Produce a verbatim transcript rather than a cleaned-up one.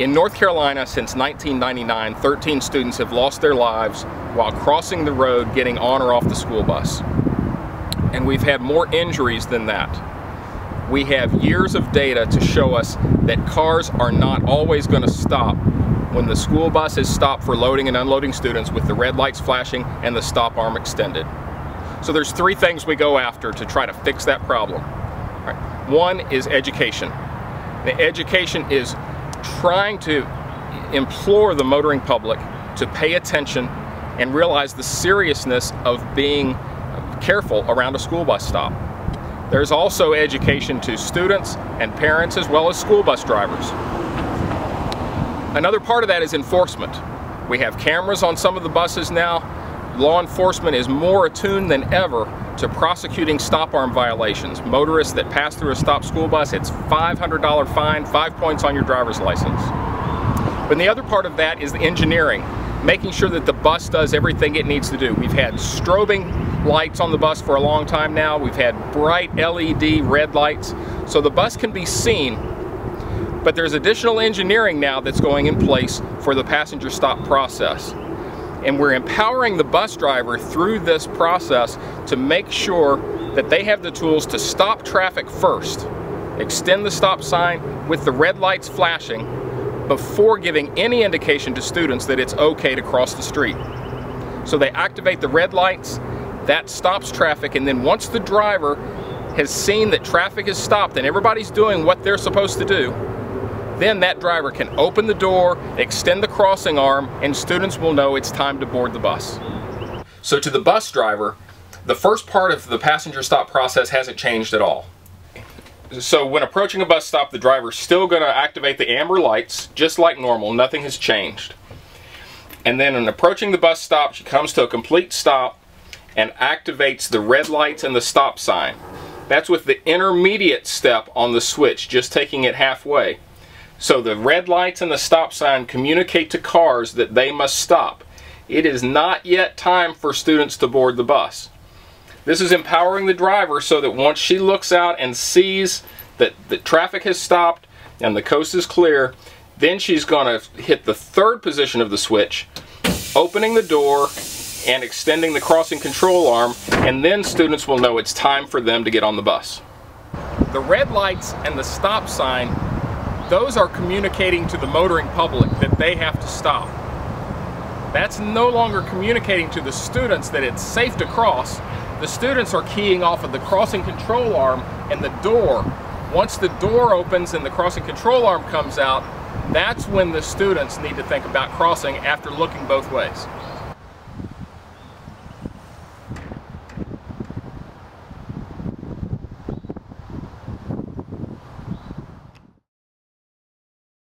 In North Carolina, since nineteen ninety-nine, thirteen students have lost their lives while crossing the road getting on or off the school bus. And we've had more injuries than that. We have years of data to show us that cars are not always going to stop when the school bus is stopped for loading and unloading students with the red lights flashing and the stop arm extended. So there's three things we go after to try to fix that problem. All right. One is education. The education is trying to implore the motoring public to pay attention and realize the seriousness of being careful around a school bus stop. There's also education to students and parents as well as school bus drivers. Another part of that is enforcement. We have cameras on some of the buses now. Law enforcement is more attuned than ever to prosecuting stop arm violations. Motorists that pass through a stopped school bus, it's five hundred dollar fine, five points on your driver's license. But the other part of that is the engineering, making sure that the bus does everything it needs to do. We've had strobing lights on the bus for a long time now. We've had bright L E D red lights, so the bus can be seen. But there's additional engineering now that's going in place for the passenger stop process. And we're empowering the bus driver through this process to make sure that they have the tools to stop traffic first, extend the stop sign with the red lights flashing before giving any indication to students that it's okay to cross the street. So they activate the red lights, that stops traffic, and then once the driver has seen that traffic is stopped and everybody's doing what they're supposed to do, then that driver can open the door, extend the crossing arm, and students will know it's time to board the bus. So to the bus driver, the first part of the passenger stop process hasn't changed at all. So when approaching a bus stop, the driver's still going to activate the amber lights, just like normal. Nothing has changed. And then in approaching the bus stop, she comes to a complete stop and activates the red lights and the stop sign. That's with the intermediate step on the switch, just taking it halfway. So the red lights and the stop sign communicate to cars that they must stop. It is not yet time for students to board the bus. This is empowering the driver so that once she looks out and sees that the traffic has stopped and the coast is clear, then she's going to hit the third position of the switch, opening the door and extending the crossing control arm, and then students will know it's time for them to get on the bus. The red lights and the stop sign, those are communicating to the motoring public that they have to stop. That's no longer communicating to the students that it's safe to cross. The students are keying off of the crossing control arm and the door. Once the door opens and the crossing control arm comes out, that's when the students need to think about crossing after looking both ways.